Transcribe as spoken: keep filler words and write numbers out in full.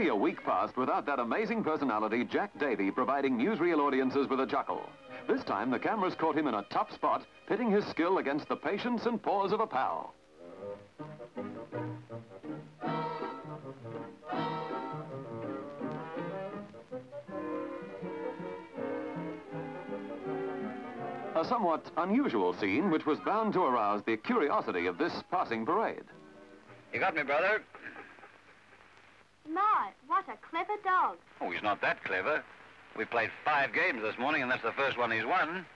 Barely a week passed without that amazing personality, Jack Davey, providing newsreel audiences with a chuckle. This time, the cameras caught him in a tough spot, pitting his skill against the patience and paws of a pal. A somewhat unusual scene, which was bound to arouse the curiosity of this passing parade. You got me, brother. My, what a clever dog. Oh, he's not that clever. We played five games this morning, and that's the first one he's won.